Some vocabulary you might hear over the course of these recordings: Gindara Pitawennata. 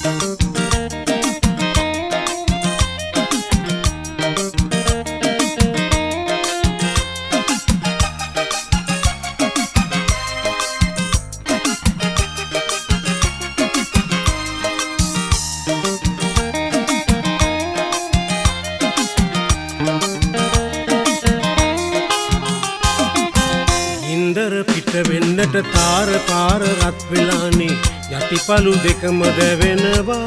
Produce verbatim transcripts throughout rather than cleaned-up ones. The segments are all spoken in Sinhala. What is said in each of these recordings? Gindara pitawennata tara tara rath velane yati palu dekama dewenawa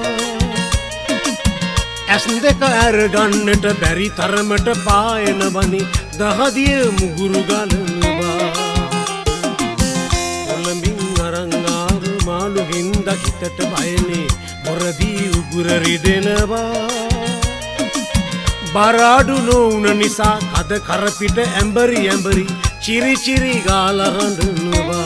as deka ara gannata bari taramata payenawani dahadiye muguru galanawa olambin arangaru malu ginda kitata bayane moradi ugura ridenawa baradu no una nisa kada karapita ambari ambari Chiri chiri gala handuva.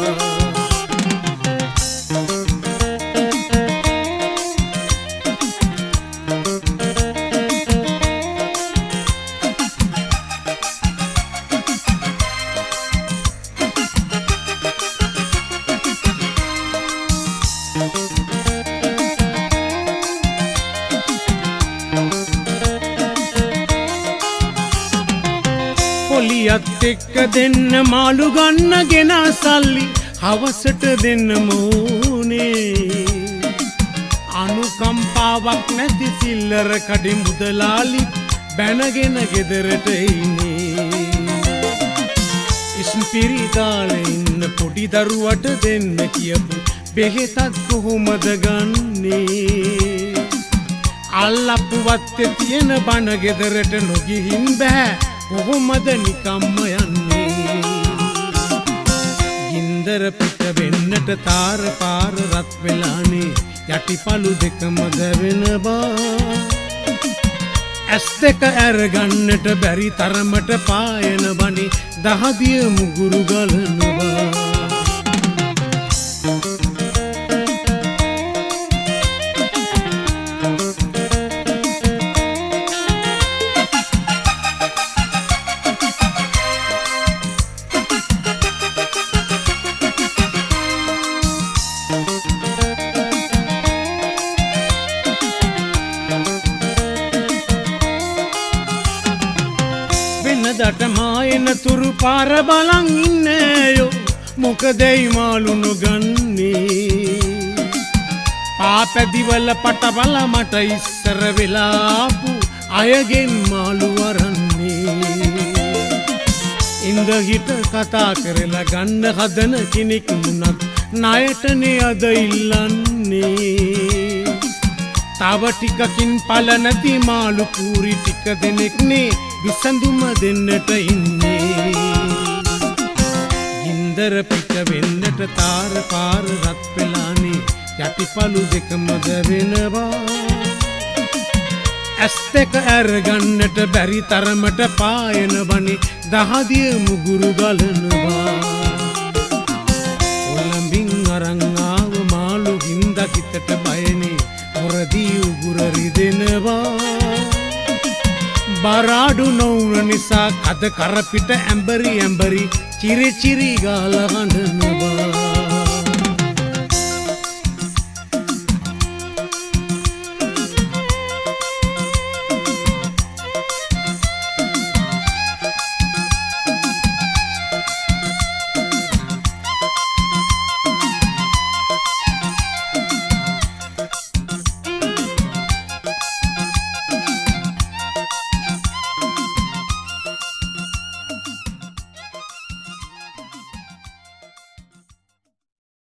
Poliyat ekka denna malu ganna gena salli havasata denna moone anukampawak nathi sillara kadi mudalali banagena gederata inne ispiritale inna podi daruwata denna kiyapu behetak kohomada ganne allappu watte tiyena bana gederata nogihin ba කොහොමද නිකම්ම යන්නේ ගින්දර පිටවෙන්නට තාර පාර රත් වෙලානේ යටිපළු දෙකම දැවෙනවා ඇස් දෙක අරගන්නට බැරි තරමට පායන වනේ දහදිය මුගුරු ගලනවා දට මායන තුරු පාර බලන් ඉන්නේයෝ මොකදයි මාළු නොගන්නේ පාපැදිවල පටබල මට ඉස්සර වෙලාපු අයගෙන් මාළු වරන්නේ ඉඳ හිට කතා කරලා ගන්න හදන කෙනෙක් වුණත් ණයටනේ අද ඉල්ලන්නේ තව ටිකකින් පල නැති මාළු කූරි ටික දෙනෙක්නේ විසඳුම දෙන්නට ඉන්නේ ගින්දර පිටවෙන්නට තාර පාර රත් වෙලානේ යටිපළු දෙකම දැවෙනවා ඇස් දෙක අරගන්නට බැරි තරමට පායනවනේ දහදිය මුගුරු ගලනවා ඔලම්බින් අරන් ආව මාළු ගින්දා කිතට බයනේ මොරදී උගුර රිදෙනවා බරාඩු නොවුන නිසා කද කරපිට ඇඹරි ඇඹරි චිරි චිරි ගාලා හඬනවා